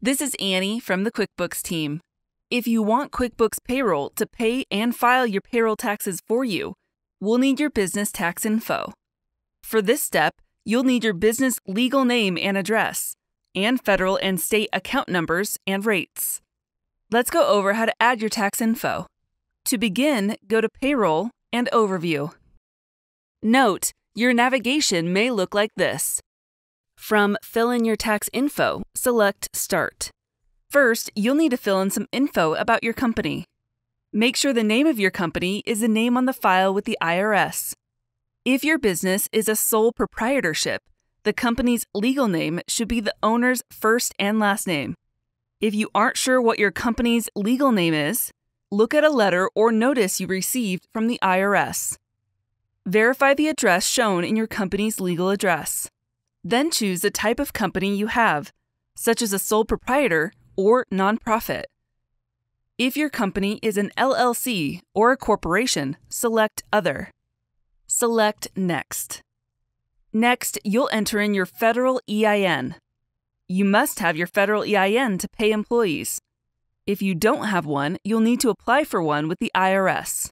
This is Annie from the QuickBooks team. If you want QuickBooks Payroll to pay and file your payroll taxes for you, we'll need your business tax info. For this step, you'll need your business legal name and address, and federal and state account numbers and rates. Let's go over how to add your tax info. To begin, go to Payroll and Overview. Note, your navigation may look like this. From Fill in your tax info, select Start. First, you'll need to fill in some info about your company. Make sure the name of your company is the name on the file with the IRS. If your business is a sole proprietorship, the company's legal name should be the owner's first and last name. If you aren't sure what your company's legal name is, look at a letter or notice you received from the IRS. Verify the address shown in your company's legal address. Then choose the type of company you have, such as a sole proprietor or nonprofit. If your company is an LLC or a corporation, select Other. Select Next. Next, you'll enter in your federal EIN. You must have your federal EIN to pay employees. If you don't have one, you'll need to apply for one with the IRS.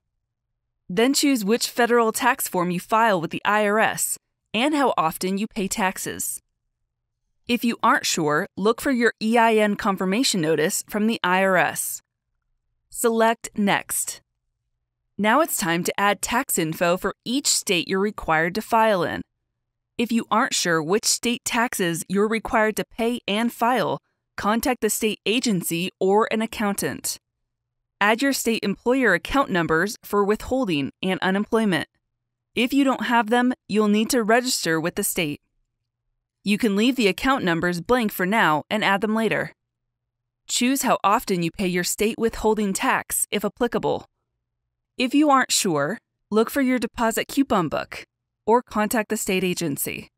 Then choose which federal tax form you file with the IRS and how often you pay taxes. If you aren't sure, look for your EIN confirmation notice from the IRS. Select Next. Now it's time to add tax info for each state you're required to file in. If you aren't sure which state taxes you're required to pay and file, contact the state agency or an accountant. Add your state employer account numbers for withholding and unemployment. If you don't have them, you'll need to register with the state. You can leave the account numbers blank for now and add them later. Choose how often you pay your state withholding tax, if applicable. If you aren't sure, look for your deposit coupon book or contact the state agency.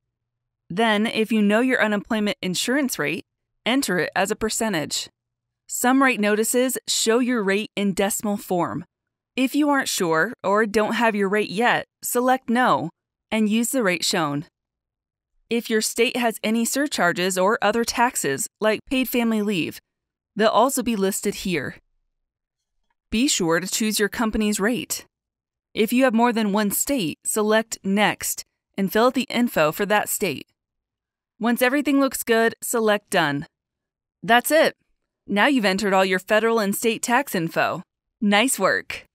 Then, if you know your unemployment insurance rate, enter it as a percentage. Some rate notices show your rate in decimal form. If you aren't sure or don't have your rate yet, select No and use the rate shown. If your state has any surcharges or other taxes, like paid family leave, they'll also be listed here. Be sure to choose your company's rate. If you have more than one state, select Next and fill out the info for that state. Once everything looks good, select Done. That's it. Now you've entered all your federal and state tax info. Nice work.